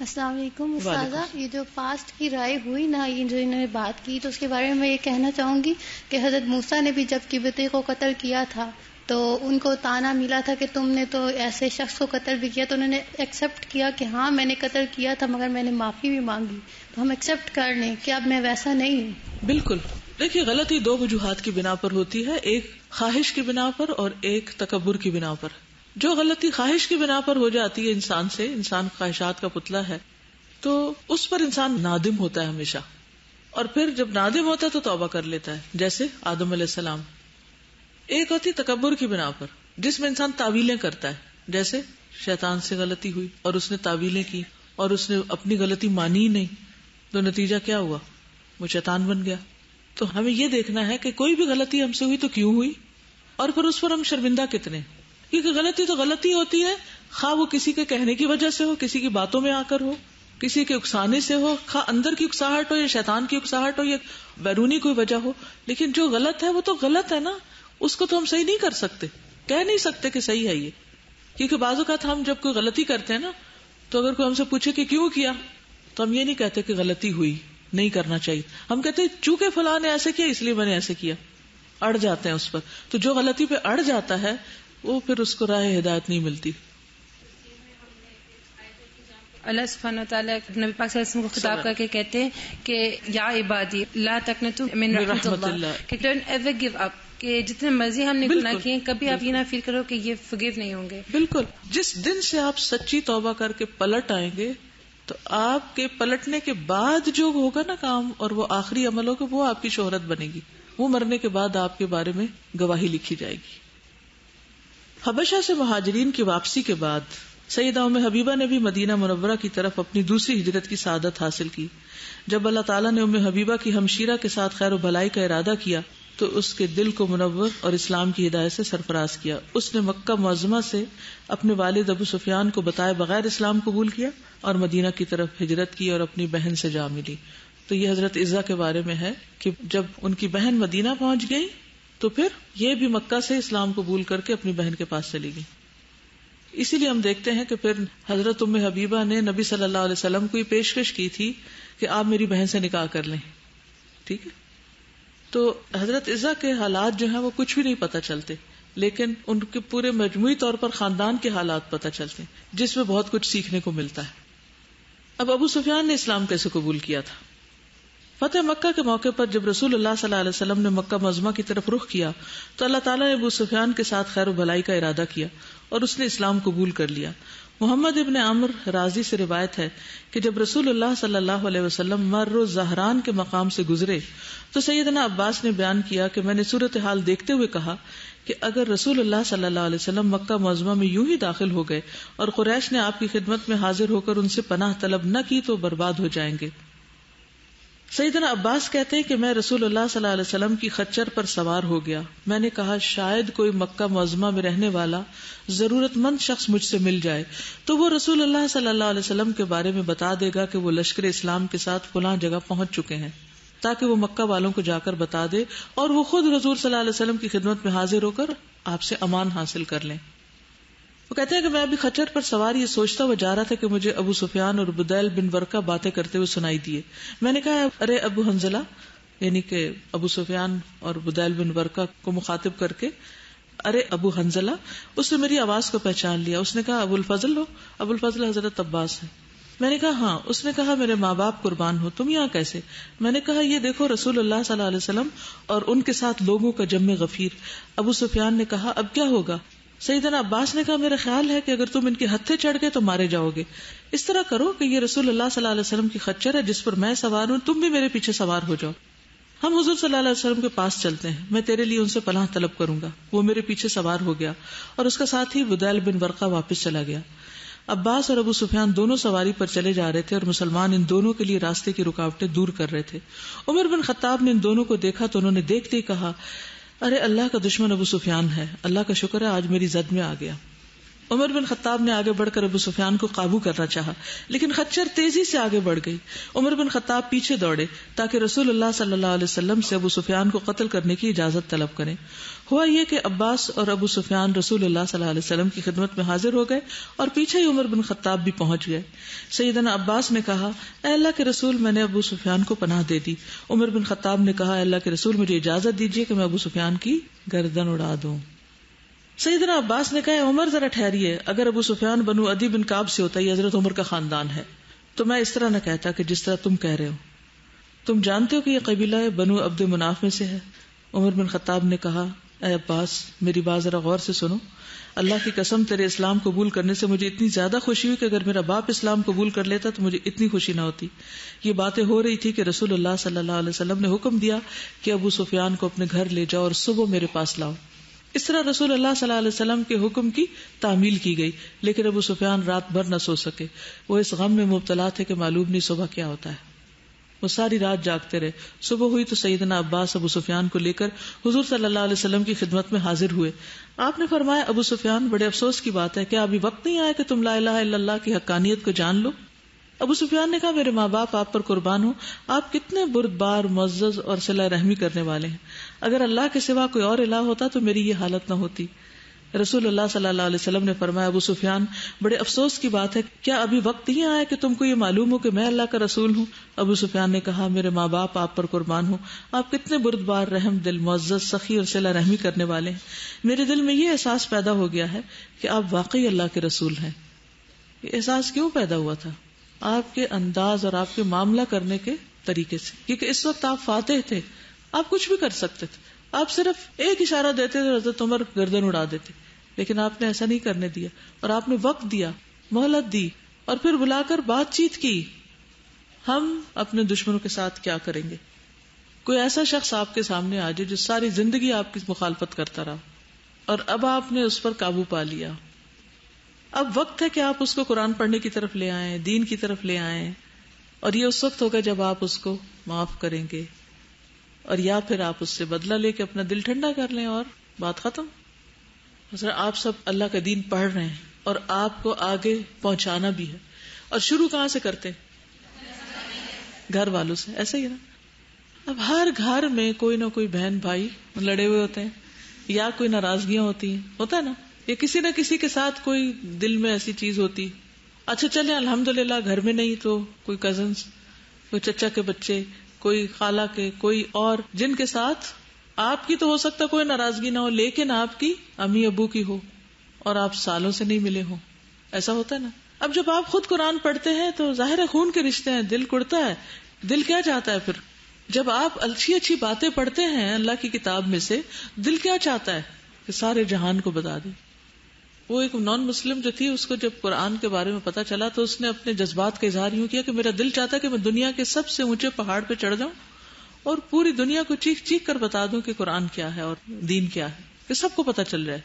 अस्सलाम वालेकुम उस्तादा, ये जो पास्ट की राय हुई ना, ये जो इन्होंने बात की, तो उसके बारे में मैं ये कहना चाहूंगी कि हजरत मूसा ने भी जब किबती को कत्ल किया था तो उनको ताना मिला था कि तुमने तो ऐसे शख्स को कत्ल भी किया, तो उन्होंने एक्सेप्ट किया कि हाँ मैंने कत्ल किया था, मगर मैंने माफी भी मांगी। तो हम एक्सेप्ट कर लें कि अब मैं वैसा नहीं हूँ। बिल्कुल। देखिए, गलती दो वजूहात की बिना पर होती है, एक ख्वाहिश की बिना पर और एक तकब्बुर की बिना पर। जो गलती ख्वाहिश की बिना पर हो जाती है इंसान से, इंसान ख्वाहिशात का पुतला है, तो उस पर इंसान नादिम होता है हमेशा, और फिर जब नादिम होता है तो तौबा कर लेता है, जैसे आदम अलैहिस्सलाम। एक होती तकब्बुर की बिना पर, जिसमें इंसान तावीलें करता है, जैसे शैतान से गलती हुई और उसने तावीलें की और उसने अपनी गलती मानी ही नहीं, तो नतीजा क्या हुआ, वो शैतान बन गया। तो हमें यह देखना है कि कोई भी गलती हमसे हुई तो क्यों हुई, और फिर उस पर हम शर्मिंदा कितने। क्योंकि गलती तो गलती होती है, खा वो किसी के कहने की वजह से हो, किसी की बातों में आकर हो, किसी के उकसाने से हो, खा अंदर की उकसाहट हो या शैतान की उकसाहट हो या बैरूनी कोई वजह हो, लेकिन जो गलत है वो तो गलत है ना, उसको तो हम सही नहीं कर सकते, कह नहीं सकते कि सही है ये। क्योंकि बाजू का हम जब कोई गलती करते हैं ना, तो अगर कोई हमसे पूछे कि क्यों किया, तो हम ये नहीं कहते कि गलती हुई, नहीं करना चाहिए, हम कहते चूंकि फलां ने ऐसे किया इसलिए मैंने ऐसे किया, अड़ जाते हैं उस पर। तो जो गलती पे अड़ जाता है वो फिर उसको राह हिदायत नहीं मिलती। अल्लाह सुब्हानहू व तआला नबी पाक सल्लल्लाहु अलैहि वसल्लम को खिताब करके कहते हैं कि या इबादी ला तकनतू मिन रहमतिल्लाह, कि डोंट एवर गिव अप, कि जितने मर्जी हमने गुनाह किए कभी आप ये ना फील करो कि ये फॉरगिव नहीं होंगे। बिल्कुल। जिस दिन से आप सच्ची तौबा करके पलट आएंगे, तो आपके पलटने के बाद जो होगा ना काम, और वो आखिरी अमल होगा, वो आपकी शोहरत बनेगी, वो मरने के बाद आपके बारे में गवाही लिखी जाएगी। हबशा से महाजरीन की वापसी के बाद सैयदा उम्मे हबीबा ने भी मदीना मुनव्वरा की तरफ अपनी दूसरी हिजरत की सादत हासिल की। जब अल्लाह ताला ने उम्मे हबीबा की हमशीरा के साथ खैर भलाई का इरादा किया तो उसके दिल को मुनव्वर और इस्लाम की हिदायत से सरफराज किया। उसने मक्का मुअज्जमा से अपने वालिद अबू सुफियान को बताए बगैर इस्लाम कबूल किया और मदीना की तरफ हिजरत की और अपनी बहन से जा मिली। तो ये हजरत इज़्ज़ा के बारे में है कि जब उनकी बहन मदीना पहुंच गई तो फिर ये भी मक्का से इस्लाम कबूल करके अपनी बहन के पास चली गई। इसीलिए हम देखते हैं कि फिर हजरत उम्मे हबीबा ने नबी सल्लल्लाहु अलैहि वसल्लम को ये पेशकश की थी कि आप मेरी बहन से निकाह कर लें। ठीक है। तो हजरत इज़्ज़ा के हालात जो हैं वो कुछ भी नहीं पता चलते, लेकिन उनके पूरे मजमूई तौर पर खानदान के हालात पता चलते हैं, जिसमें बहुत कुछ सीखने को मिलता है। अब अबू सुफियान ने इस्लाम कैसे कबूल किया था। फतेह मक्का के मौके पर जब रसूलुल्लाह सल्लल्लाहु अलैहि वसल्लम ने मक्का मुअज्जमा की तरफ रुख किया तो अल्लाह ताला ने अबू सुफियान के साथ खैर भलाई का इरादा किया और उसने इस्लाम कबूल कर लिया। मोहम्मद इब्न अम्र राजी से रिवायत है कि जब रसूलुल्लाह सल्लल्लाहु अलैहि वसल्लम मर्र ज़हरान के मकाम से गुजरे तो सैयदना अब्बास ने बयान किया कि मैंने सूरत हाल देखते हुए कहा कि अगर रसूलुल्लाह सल्लल्लाहु अलैहि वसल्लम मक्का मुअज्जमा में यूं ही दाखिल हो गए और कुरैश ने आपकी खिदमत में हाजिर होकर उनसे पनाह तलब न की तो बर्बाद हो जाएंगे। सईदना अब्बास कहते हैं कि मैं रसूलुल्लाह सल्लल्लाहु अलैहि वसल्लम की खच्चर पर सवार हो गया। मैंने कहा शायद कोई मक्का मुअज़्ज़मा में रहने वाला जरूरतमंद शख्स मुझसे मिल जाए तो वो रसूलुल्लाह सल्लल्लाहु अलैहि वसल्लम के बारे में बता देगा कि वो लश्कर इस्लाम के साथ फलां जगह पहुंच चुके हैं, ताकि वो मक्का वालों को जाकर बता दे और वो खुद रसूल सल्लल्लाहु अलैहि वसल्लम की खिदमत में हाजिर होकर आपसे अमान हासिल कर लें। वो कहते हैं कि मैं अभी खच्चर पर सवार ये सोचता हुआ जा रहा था कि मुझे अबू सुफियान और बुदैल बिन वरका बातें करते हुए सुनाई दिए। मैंने कहा अरे अबू हंजला, यानी कि अबू सुफियान और बुदैल बिन वरका को मुखातिब करके, अरे अबू हंजला। उसने मेरी आवाज को पहचान लिया। उसने कहा अबुल फजल हो? अबुल फजल हजरत अब्बास है। मैंने कहा हाँ। उसने कहा मेरे माँ बाप कुर्बान हो, तुम यहाँ कैसे? मैंने कहा ये देखो रसूलुल्लाह सल्लल्लाहु अलैहि वसल्लम और उनके साथ लोगों का जम्मे गफीर। अबू सुफियान ने कहा अब क्या होगा? सईदना अब्बास ने कहा मेरा ख्याल है कि अगर तुम इनके हत्थे चढ़ गए तो मारे जाओगे। इस तरह करो कि ये रसूलुल्लाह सल्लल्लाहु अलैहि वसल्लम की खच्चर है जिस पर मैं सवार हूँ, तुम भी मेरे पीछे सवार हो जाओ। हम हुजूर सल्लल्लाहु अलैहि वसल्लम के पास चलते हैं, मैं तेरे लिए उनसे पनाह तलब करूंगा। वो मेरे पीछे सवार हो गया और उसका साथ ही बुदैल बिन वरका वापस चला गया। अब्बास और अबू सुफियान दोनों सवारी पर चले जा रहे थे और मुसलमान इन दोनों के लिए रास्ते की रुकावटें दूर कर रहे थे। उमर बिन खत्ताब ने इन दोनों को देखा तो उन्होंने देखते ही कहा अरे अल्लाह का दुश्मन अबू सुफियान है, अल्लाह का शुक्र है आज मेरी जद में आ गया। उमर बिन खत्ताब ने आगे बढ़कर अबू सुफियान को काबू करना चाहा, लेकिन खच्चर तेजी से आगे बढ़ गई। उमर बिन खत्ताब पीछे दौड़े ताकि रसूलुल्लाह सल्लल्लाहु अलैहि वसल्लम से अबू सुफियान को कत्ल करने की इजाजत तलब करें। हुआ यह कि अब्बास और अबू सुफियान रसूलुल्लाह सल्लल्लाहु अलैहि वसल्लम की खिदमत में हाजिर हो गए और पीछे ही उमर बिन खत्ताब भी पहुंच गए। सईदना अब्बास ने कहा अल्लाह के रसूल, मैंने अबू सुफियान को पनाह दे दी। उमर बिन खत्ताब ने कहा अल्लाह के रसूल, मुझे इजाजत दीजिए कि मैं अबू सुफियान की गर्दन उड़ा दूं। सईदना अब्बास ने कहा उमर जरा ठहरिए, अगर अबू सुफियान बनु अदी बिन काब से होता, ये हजरत उमर का खानदान है, तो मैं इस तरह न कहता कि जिस तरह तुम कह रहे हो। तुम जानते हो कि यह कबीला बनु अब्द मुनाफ में से है। उमर बिन खत्ताब ने कहा ए अब्बास, मेरी बात जरा गौर से सुनो, अल्लाह की कसम तेरे इस्लाम कबूल करने से मुझे इतनी ज्यादा खुशी हुई कि अगर मेरा बाप इस्लाम कबूल कर लेता तो मुझे इतनी खुशी ना होती। ये बातें हो रही थी कि रसूलुल्लाह सल्लल्लाहु अलैहि वसल्लम ने हुक्म दिया कि अबू सुफियान को अपने घर ले जाओ और सुबह मेरे पास लाओ। इस तरह रसूलुल्लाह सल्लल्लाहु अलैहि वसल्लम के हुक्म की तामील की गई, लेकिन अबू सुफियान रात भर न सो सके। वो इस गम में मुब्तला थे कि मालूम नहीं सुबह क्या होता है। वो सारी रात जागते रहे। सुबह हुई तो सईदना अब्बास अबू सुफियान को लेकर हुजूर सल्लल्लाहु अलैहि वसल्लम की खिदमत में हाजिर हुए। आपने फरमाया अबू सुफियान, बड़े अफसोस की बात है, क्या अभी वक्त नहीं आया कि तुम ला इलाहा इल्लल्लाह की हक्कानियत को जान लो? अबू सुफियान ने कहा मेरे माँ बाप आप पर कुर्बान हो, आप कितने बुर्दबार, मुअज़्ज़ज़ और सिला रहमी करने वाले हैं। अगर अल्लाह के सिवा कोई और इलाह होता तो मेरी ये हालत न होती। रसूलुल्लाह सल्लल्लाहु अलैहि वसल्लम ने फरमाया अबू सुफियान, बड़े अफसोस की बात है, क्या अभी वक्त नहीं आया कि तुमको ये मालूम हो कि मैं अल्लाह का रसूल हूँ? अबू सुफियान ने कहा मेरे माँ बाप आप पर कुर्बान हो, आप कितने बुर्दबार, रहम दिल, मुअज़्ज़ज़, सखी और सिला रहमी करने वाले हैं। मेरे दिल में ये एहसास पैदा हो गया है कि आप वाकई अल्लाह के रसूल हैं। ये एहसास क्यों पैदा हुआ था? आपके अंदाज और आपके मामला करने के तरीके से, क्योंकि इस वक्त आप फातेह थे, आप कुछ भी कर सकते थे। आप सिर्फ एक इशारा देते तो हज़रत उमर गर्दन उड़ा देते, लेकिन आपने ऐसा नहीं करने दिया और आपने वक्त दिया, मोहलत दी और फिर बुलाकर बातचीत की। हम अपने दुश्मनों के साथ क्या करेंगे? कोई ऐसा शख्स आपके सामने आ जाए जो सारी जिंदगी आपकी मुखालफत करता रहा और अब आपने उस पर काबू पा लिया। अब वक्त है कि आप उसको कुरान पढ़ने की तरफ ले आए, दीन की तरफ ले आए, और ये उस वक्त होगा जब आप उसको माफ करेंगे और या फिर आप उससे बदला लेके अपना दिल ठंडा कर लें और बात खत्म। हजरा आप सब अल्लाह का दीन पढ़ रहे हैं और आपको आगे पहुंचाना भी है, और शुरू कहाँ से करते हैं? घर वालों से, ऐसा ही है ना। अब हर घर में कोई ना कोई बहन भाई लड़े हुए होते हैं या कोई नाराजगियां होती हैं, होता है ना, या किसी ना किसी के साथ कोई दिल में ऐसी चीज होती। अच्छा चले अल्हम्दुलिल्लाह घर में नहीं तो कोई कजन्स, कोई चचा के बच्चे, कोई खाला के, कोई और, जिनके साथ आपकी तो हो सकता कोई नाराजगी ना हो लेकिन आपकी अम्मी अबू की हो और आप सालों से नहीं मिले हो, ऐसा होता है ना। अब जब आप खुद कुरान पढ़ते हैं तो जाहिर है खून के रिश्ते हैं, दिल कुड़ता है। दिल क्या चाहता है फिर? जब आप अच्छी अच्छी बातें पढ़ते हैं अल्लाह की किताब में से, दिल क्या चाहता है कि सारे जहान को बता दे। वो एक नॉन मुस्लिम जो थी, उसको जब कुरान के बारे में पता चला तो उसने अपने जज्बात का इजहार यूं किया कि मेरा दिल चाहता है कि मैं दुनिया के सबसे ऊंचे पहाड़ पे चढ़ जाऊं और पूरी दुनिया को चीख चीख कर बता दूं कि कुरान क्या है और दीन क्या है, कि सबको पता चल जाए।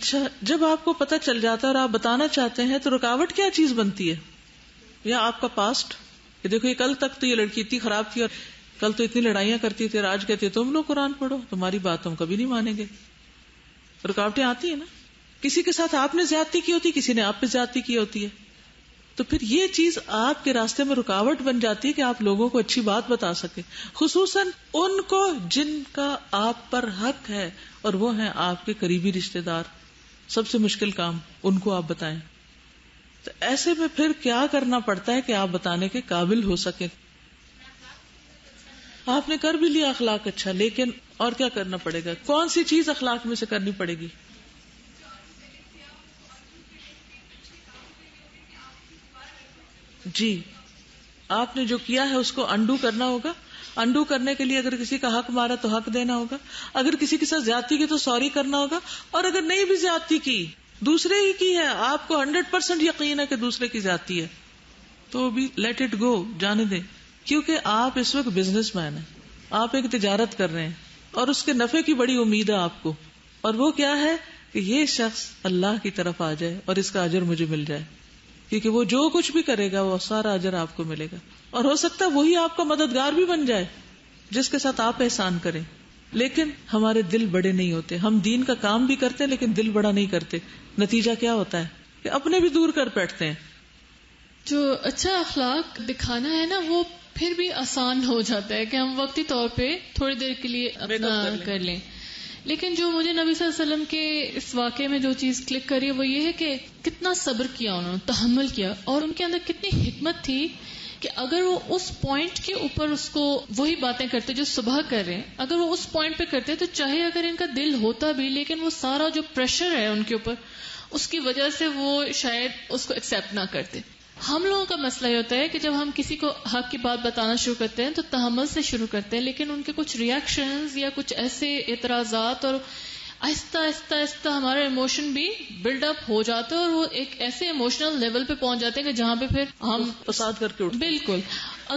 अच्छा, जब आपको पता चल जाता है और आप बताना चाहते हैं तो रुकावट क्या चीज बनती है? या आपका पास्ट, कि देखो ये कल तक तो ये लड़की इतनी खराब थी और कल तो इतनी लड़ाइयां करती थी और आज कहती है तुम लोग कुरान पढ़ो, तुम्हारी बात हम कभी नहीं मानेंगे। रुकावटें आती है ना, किसी के साथ आपने ज्यादती की होती है, किसी ने आप पे ज्यादती की होती है, तो फिर ये चीज आपके रास्ते में रुकावट बन जाती है कि आप लोगों को अच्छी बात बता सके, खुसूसन उनको जिनका आप पर हक है और वो हैं आपके करीबी रिश्तेदार। सबसे मुश्किल काम उनको आप बताएं। तो ऐसे में फिर क्या करना पड़ता है कि आप बताने के काबिल हो सके। आपने कर भी लिया अखलाक अच्छा, लेकिन और क्या करना पड़ेगा? कौन सी चीज अखलाक में से करनी पड़ेगी? जी, आपने जो किया है उसको अंडू करना होगा। अंडू करने के लिए अगर किसी का हक मारा तो हक देना होगा, अगर किसी के साथ ज्यादती की तो सॉरी करना होगा, और अगर नहीं भी ज्यादती की, दूसरे ही की है, आपको 100% यकीन है कि दूसरे की ज्यादती है, तो भी लेट इट गो, जाने दें, क्योंकि आप इस वक्त बिजनेसमैन हैं, आप एक तिजारत कर रहे हैं और उसके नफे की बड़ी उम्मीद है आपको, और वो क्या है कि ये शख्स अल्लाह की तरफ आ जाए और इसका अजर मुझे मिल जाए, क्योंकि वो जो कुछ भी करेगा वो सारा अजर आपको मिलेगा, और हो सकता है वही आपका मददगार भी बन जाए जिसके साथ आप एहसान करें। लेकिन हमारे दिल बड़े नहीं होते, हम दीन का काम भी करते हैं लेकिन दिल बड़ा नहीं करते। नतीजा क्या होता है कि अपने भी दूर कर बैठते हैं। जो अच्छा अखलाक दिखाना है ना, वो फिर भी आसान हो जाता है कि हम वक्ती तौर पे थोड़ी देर के लिए अपना कर लें। लेकिन जो मुझे नबी सल्लल्लाहु अलैहि वसल्लम के इस वाकये में जो चीज क्लिक करी है वो ये है कि कितना सब्र किया उन्होंने, तहम्मुल किया, और उनके अंदर कितनी हिकमत थी कि अगर वो उस पॉइंट के ऊपर उसको वही बातें करते जो सुबह कर रहे हैं, अगर वो उस पॉइंट पे करते तो चाहे अगर इनका दिल होता भी, लेकिन वो सारा जो प्रेशर है उनके ऊपर उसकी वजह से वो शायद उसको एक्सेप्ट ना करते। हम लोगों का मसला ये होता है कि जब हम किसी को हक की बात बताना शुरू करते हैं तो तहम्मुल से शुरू करते हैं, लेकिन उनके कुछ रिएक्शंस या कुछ ऐसे एतराजात और आहिस्ता आहिस्ता आहिस्ता हमारे इमोशन भी बिल्डअप हो जाते हैं और वो एक ऐसे इमोशनल लेवल पे पहुंच जाते हैं कि जहां पे फिर हम फसाद करके उठते। बिल्कुल,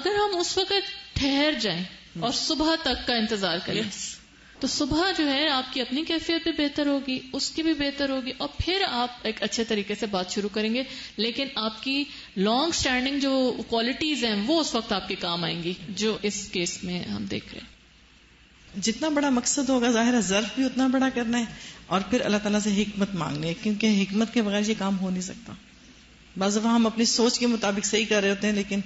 अगर हम उस वक्त ठहर जाएं और सुबह तक का इंतजार करें तो सुबह जो है आपकी अपनी कैफियत भी बेहतर होगी, उसकी भी बेहतर होगी, और फिर आप एक अच्छे तरीके से बात शुरू करेंगे, लेकिन आपकी लॉन्ग स्टैंडिंग जो क्वालिटीज हैं वो उस वक्त आपके काम आएंगी, जो इस केस में हम देख रहे हैं। जितना बड़ा मकसद होगा जाहिर है ज़र्फ भी उतना बड़ा करना है, और फिर अल्लाह ताला से हिकमत मांगनी है, क्योंकि हिकमत के बगैर ये काम हो नहीं सकता। बस वहां हम अपनी सोच के मुताबिक सही कर रहे होते हैं लेकिन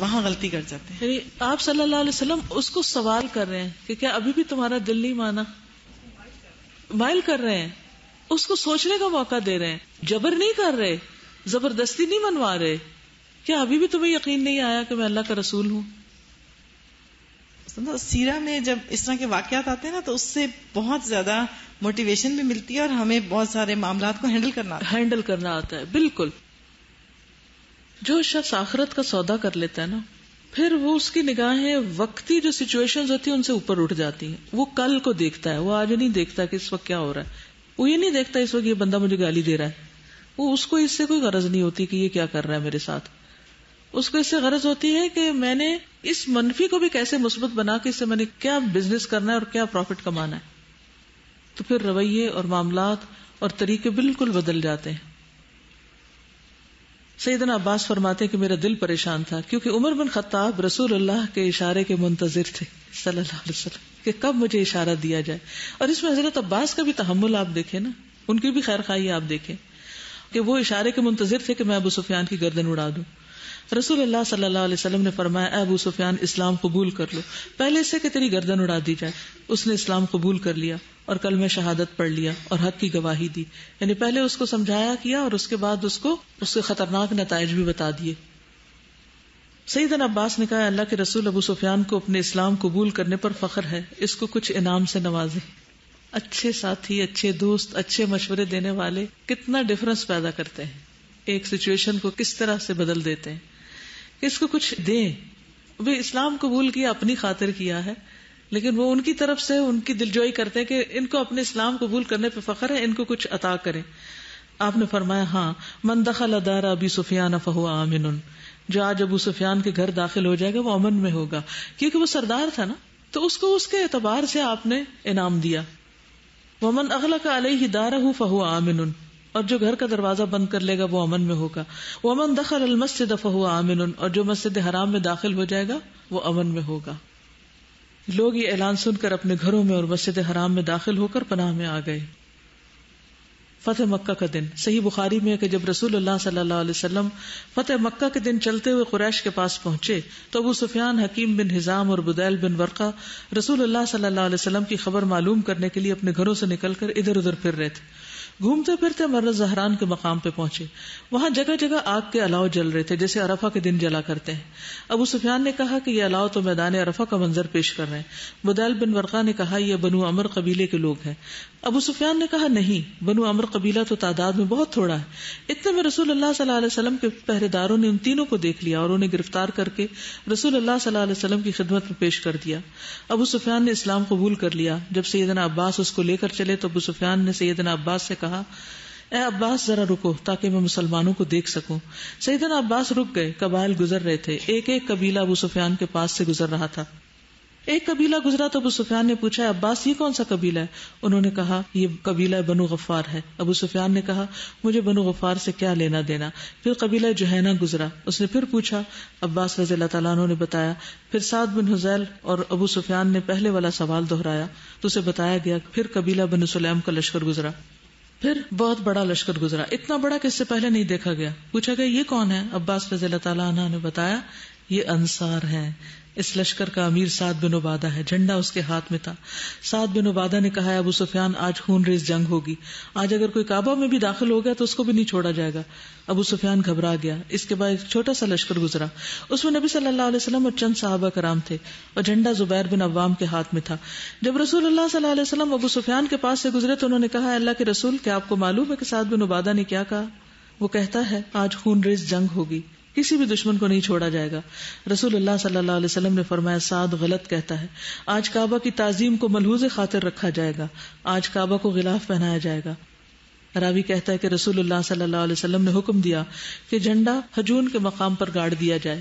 वहां गलती कर जाते हैं। आप सल्लल्लाहु अलैहि वसल्लम उसको सवाल कर रहे हैं कि क्या अभी भी तुम्हारा दिल नहीं माना, माइल कर रहे हैं, उसको सोचने का मौका दे रहे हैं, जबर नहीं कर रहे, जबरदस्ती नहीं मनवा रहे। क्या अभी भी तुम्हें यकीन नहीं आया कि मैं अल्लाह का रसूल हूँ? सीरा में जब इस तरह के वाकयात आते हैं ना तो उससे बहुत ज्यादा मोटिवेशन भी मिलती है और हमें बहुत सारे मामलात को हैंडल करना आता है। बिल्कुल, जो शख्स आखिरत का सौदा कर लेता है ना, फिर वो उसकी निगाहें वक्ती जो सिचुएशंस होती है उनसे ऊपर उठ जाती हैं। वो कल को देखता है, वो आज नहीं देखता कि इस वक्त क्या हो रहा है, वो ये नहीं देखता इस वक्त ये बंदा मुझे गाली दे रहा है, वो उसको इससे कोई गरज नहीं होती कि ये क्या कर रहा है मेरे साथ। उसको इससे गरज होती है कि मैंने इस मनफी को भी कैसे मुस्बत बना के इससे मैंने क्या बिजनेस करना है और क्या प्रॉफिट कमाना है। तो फिर रवैये और मामलात और तरीके बिल्कुल बदल जाते हैं। सैयदना अब्बास फरमाते कि मेरा दिल परेशान था क्योंकि उमर बिन खत्ताब रसूलुल्लाह के इशारे के मुंतजिर थे सल्लल्लाहु अलैहि वसल्लम कि कब मुझे इशारा दिया जाए। और इसमें हजरत अब्बास का भी तहम्मुल आप देखें ना, उनकी भी खैर खाई आप देखें कि वो इशारे के मुंतजिर थे कि मैं अबू सुफियान की गर्दन उड़ा दूं। रसूलुल्लाह सल्लल्लाहु अलैहि वसल्लम ने फरमाया, अबू सुफियान इस्लाम कबूल कर लो, पहले से कि तेरी गर्दन उड़ा दी जाए। उसने इस्लाम कबूल कर लिया और कल में शहादत पढ़ लिया और हक की गवाही दी, यानी पहले उसको समझाया किया और उसके बाद उसको उसके खतरनाक नताइज भी बता दिए। सईदना अब्बास ने कहा, अल्लाह के रसूल, अबू सुफियान को अपने इस्लाम कबूल करने पर फख्र है, इसको कुछ इनाम से नवाजे। अच्छे साथी, अच्छे दोस्त, अच्छे मशवरे देने वाले कितना डिफरेंस पैदा करते हैं, एक सिचुएशन को किस तरह से बदल देते हैं। इसको कुछ दें, वे इस्लाम कबूल किया, अपनी खातिर किया है, लेकिन वो उनकी तरफ से उनकी दिलजोई करते हैं कि इनको अपने इस्लाम कबूल करने पे फख्र है, इनको कुछ अता करें। आपने फरमाया, हाँ, मन दखल अदारा अबी सुफियान फहुआ आमिन, जो आज अबू सुफियान के घर दाखिल हो जाएगा वो अमन में होगा, क्योंकि वो सरदार था ना, तो उसको उसके एतबार से आपने इनाम दिया। वमन अगला का अलैहि दारहु फहुआ आमिन, और जो घर का दरवाजा बंद कर लेगा वो अमन में होगा। वमन दखल अल मस्जिद फहुआ आमिन, और जो मस्जिद हराम में दाखिल हो जाएगा वो अमन में होगा। लोग ये ऐलान सुनकर अपने घरों में और मस्जिद हराम में दाखिल होकर पनाह में आ गए। फतेह मक्का का दिन। सही बुखारी में है कि जब रसूलुल्लाह सल्लल्लाहु अलैहि वसल्लम फतेह मक्का के दिन चलते हुए कुरैश के पास पहुंचे तो अबू सुफियान, हकीम बिन हिजाम और बुदैल बिन वर्का रसूलुल्लाह सल्लल्लाहु अलैहि वसल्लम की खबर मालूम करने के लिए अपने घरों से निकलकर इधर उधर फिर रहे थे। घूमते फिरते मर्रज़ ज़हरान के मकाम पे पहुंचे। वहां जगह जगह आग के अलाव जल रहे थे, जैसे अरफा के दिन जला करते हैं। अबू सुफियान ने कहा कि ये अलाव तो मैदान अरफा का मंजर पेश कर रहे हैं। बुदैल बिन वर्का ने कहा ये बनु अमर कबीले के लोग हैं। अबू सुफियान ने कहा नहीं, बनु अमर कबीला तो तादाद में बहुत थोड़ा है। इतने में रसूलुल्लाह सल्लल्लाहु अलैहि वसल्लम के पहरेदारों ने उन तीनों को देख लिया और उन्हें गिरफ्तार करके रसूलुल्लाह सल्लल्लाहु अलैहि वसल्लम की खिदमत में पेश कर दिया। अबू सुफियान ने इस्लाम कबूल कर लिया। जब सैयदना अब्बास उसको लेकर चले तो अबू सुफियान ने सैयदना अब्बास से कहा, ए अब्बास जरा रुको ताकि मैं मुसलमानों को देख सकूं। सैयदना अब्बास रुक गए। कबाइल गुजर रहे थे। एक एक कबीला अबू सुफियान के पास से गुजर रहा था। एक कबीला गुजरा तो अबू सुफियान ने पूछा, अब्बास ये कौन सा कबीला है? उन्होंने कहा ये कबीला बनु गफ्फार है। अबू सुफियान ने कहा मुझे बनु गफ्फार से क्या लेना देना। फिर कबीला जुहैना गुजरा। उसने फिर पूछा, अब्बास रज़ियल्लाहु तआला अन्हु ने बताया। फिर साद बिन हुजैल और अबू सुफियान ने पहले वाला सवाल दोहराया तो उसे बताया गया। फिर कबीला बनु सुलैम का लश्कर गुजरा। फिर बहुत बड़ा लश्कर गुजरा, इतना बड़ा कि इससे पहले नहीं देखा गया। पूछा गया ये कौन है? अब्बास रज़ियल्लाहु तआला अन्हु ने बताया ये अंसार है। इस लश्कर का अमीर साद बिन उबादा है। झंडा उसके हाथ में था। साद बिन उबादा ने कहा, अबू सुफियान आज खून रेज जंग होगी। आज अगर कोई काबा में भी दाखिल हो गया तो उसको भी नहीं छोड़ा जाएगा। अबू सुफियान घबरा गया। इसके बाद एक छोटा सा लश्कर गुजरा। उसमें नबी सल्लल्लाहु अलैहि वसल्लम और चंद सहाबा कराम थे और झंडा जुबैर बिन अव्वाम के हाथ में था। जब रसूलुल्लाह सल्लल्लाहु अलैहि वसल्लम अबू सुफियान के पास से गुजरे तो उन्होंने कहा, अल्लाह के रसूल क्या आपको मालूम है कि साद बिन उबादा ने क्या कहा? वो कहता है आज खून रेज जंग होगी, किसी भी दुश्मन को नहीं छोड़ा जाएगा। रसूलुल्लाह सल्लल्लाहु अलैहि वसल्लम ने फरमाया, साद गलत कहता है। आज काबा की ताजीम को मलहूज खातिर रखा जाएगा। आज काबा को गिलाफ पहनाया जाएगा। रावी कहता है कि रसूलुल्लाह सल्लल्लाहु अलैहि वसल्लम ने हुक्म दिया कि झंडा हजून के मकाम पर गाड़ दिया जाए।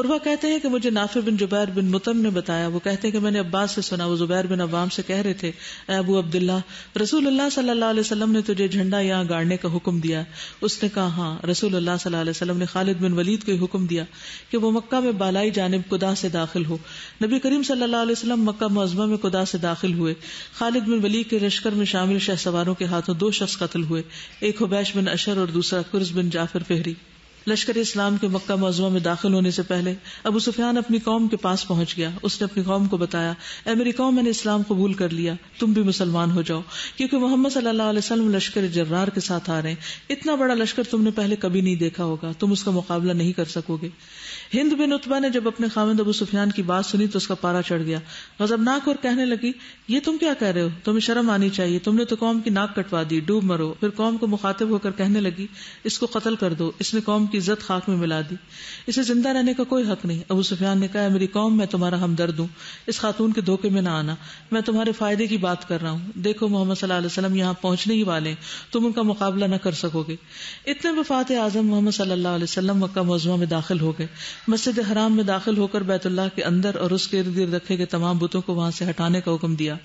और वह कहते हैं कि मुझे नाफे बिन जुबैर बिन मुतम ने बताया। वो कहते हैं कि मैंने अब्बास से सुना, वो जुबैर बिन अव्वाम से कह रहे थे, ए अबू अब्दुल्ला, रसूलुल्लाह सल्लल्लाहु अलैहि वसल्लम ने तुझे झंडा यहाँ गाड़ने का हुक्म दिया? उसने कहा हाँ, रसूलुल्लाह सल्लल्लाहु अलैहि वसल्लम ने खालिद बिन वलीद को हुक्म दिया कि वो मक्का में बालाई जानिब कुदा से दाखिल हो। नबी करीम सल्लल्लाहु अलैहि वसल्लम मक्का मुअज़्ज़मा में कुदा से दाखिल हुए। खालिद बिन वलीद के लश्कर में शामिल शहसवारों के हाथों दो शख्स कत्ल, एक हुबैश बिन अशर और दूसरा कुर्स बिन जाफर फेहरी। लश्कर इस्लाम के मक्का मौजूमा में दाखिल होने से पहले अबू सुफियान अपनी कौम के पास पहुंच गया। उसने अपनी कौम को बताया, ए मेरी कौम, मैंने इस्लाम कबूल कर लिया, तुम भी मुसलमान हो जाओ, क्योंकि मोहम्मद सल्लल्लाहु अलैहि वसल्लम लश्कर जर्रार के साथ आ रहे हैं। इतना बड़ा लश्कर तुमने पहले कभी नहीं देखा होगा, तुम उसका मुकाबला नहीं कर सकोगे। हिंद बिन उतबा ने जब अपने खाविंद अबू सुफियान की बात सुनी तो उसका पारा चढ़ गया। गजबनाक और कहने लगी, ये तुम क्या कह रहे हो, तुम्हें शर्म आनी चाहिए, तुमने तो कौम की नाक कटवा दी, डूब मरो। फिर कौम को मुखातिब होकर कहने लगी, इसको कत्ल कर दो, इसने कौम की इज्जत खाक में मिला दी, इसे जिंदा रहने का कोई हक नहीं। अबू सुफियान ने कहा, मेरी कौम, मैं तुम्हारा हमदर्द हूँ, इस खातून के धोखे में ना आना, मैं तुम्हारे फायदे की बात कर रहा हूँ। देखो मोहम्मद सल्लल्लाहु अलैहि वसल्लम यहाँ पहुंचने ही वाले हैं, तुम उनका मुकाबला न कर सकोगे। इतने में फातह आजम मोहम्मद सल्लल्लाहु अलैहि वसल्लम मक्का मुअज़्ज़मा में दाखिल हो गए। मस्जिद हराम में दाखिल होकर बैतुल्लाह के अंदर और उसके इर्द गिर्द रखे गए तमाम बुतों को वहां से हटाने का हुक्म दिया।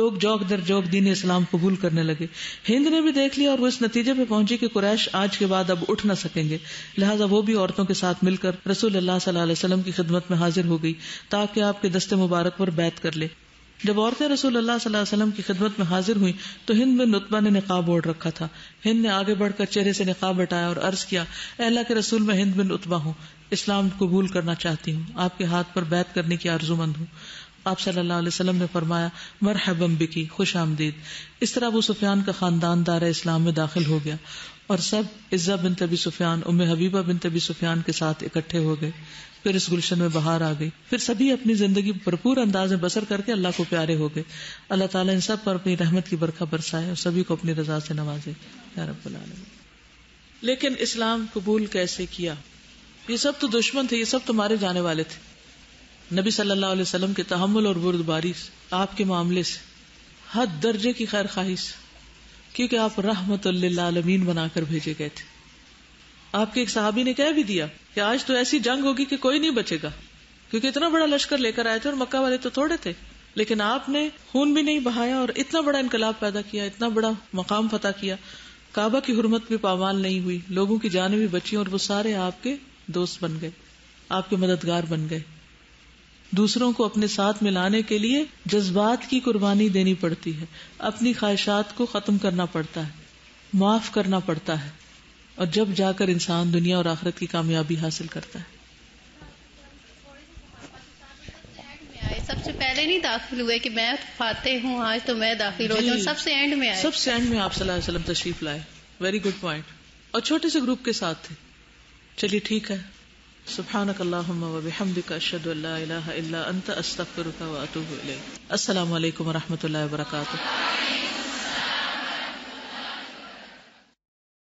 लोग जौक दर जौक दीन इस्लाम कबूल करने लगे। हिंद ने भी देख लिया और वो इस नतीजे पे पहुंची कि कुरैश आज के बाद अब उठ न सकेंगे, लिहाजा वो भी औरतों के साथ मिलकर रसूलुल्लाह सल्लल्लाहु अलैहि वसल्लम की खिदमत में हाजिर हो गई ताकि आपके दस्ते मुबारक पर बैत कर ले। जब औरतें रसूलुल्लाह सल्लल्लाहु अलैहि वसल्लम की खिदमत में हाजिर हुई तो हिंद बिन उतबा ने निकाब ओढ़ रखा था। हिंद ने आगे बढ़कर चेहरे से निकाब हटाया और अर्ज किया, अल्लाह के रसूल, मैं हिंद बिन उतबा हूँ, इस्लाम कबूल करना चाहती हूँ, आपके हाथ पर बैत करने की आरजूमंद हूँ। आप सल्लल्लाहु अलैहि वसल्लम ने फरमाया, मरहबन बिकी, खुश आमदीद। इस तरह अबू सुफियान का खानदान दायरा इस्लाम में दाखिल हो गया और सब Izza bint Abi Sufyan, उम्मे हबीबा bint Abi Sufyan के साथ इकट्ठे हो गए। फिर इस गुलशन में बाहर आ गई। फिर सभी अपनी जिंदगी भरपूर अंदाज में बसर करके अल्लाह को प्यारे हो गए। अल्लाह ताला इन सब पर अपनी रहमत की बरखा बरसाए और सभी को अपनी रजा से नवाजे, या रब्बुल आलमीन। लेकिन इस्लाम कबूल कैसे किया? ये सब तो दुश्मन थे, ये सब तो मारे जाने वाले थे। नबी सल्लल्लाहु अलैहि वसल्लम के तहम्मुल और बुर्दबारी से, आपके मामले से हद दर्जे की खैर ख्वाही से, क्योंकि आप रहमतुल लिल आलमीन बनाकर भेजे गए थे। आपके एक सहाबी ने कह भी दिया कि आज तो ऐसी जंग होगी कि कोई नहीं बचेगा, क्योंकि इतना बड़ा लश्कर लेकर आए थे और मक्का वाले तो थोड़े थे, लेकिन आपने खून भी नहीं बहाया और इतना बड़ा इनकलाब पैदा किया, इतना बड़ा मकाम फतह किया। काबा की हुर्मत भी पामाल नहीं हुई, लोगों की जानें भी बची और वो सारे आपके दोस्त बन गए, आपके मददगार बन गए। दूसरों को अपने साथ मिलाने के लिए जज्बात की कुर्बानी देनी पड़ती है, अपनी ख्वाहिशात को खत्म करना पड़ता है, माफ करना पड़ता है, और जब जाकर इंसान दुनिया और आखिरत की कामयाबी हासिल करता है। सबसे पहले नहीं दाखिल हुए कि मैं फातेह हूँ, आज तो मैं दाखिल हो जाऊँ, सबसे एंड में आए। सबसे एंड में आप सल्लल्लाहु अलैहि वसल्लम तशरीफ लाए, वेरी गुड पॉइंट, और छोटे से ग्रुप के साथ थे। चलिए ठीक है, सुब्हानकल्लाहुम्मा व बिहम्दिका अशहदु अल्ला इलाहा इल्ला अंता अस्तगफिरुका व अतूबु इलैक। अस्सलामु अलैकुम व रहमतुल्लाहि व बरकातुहू।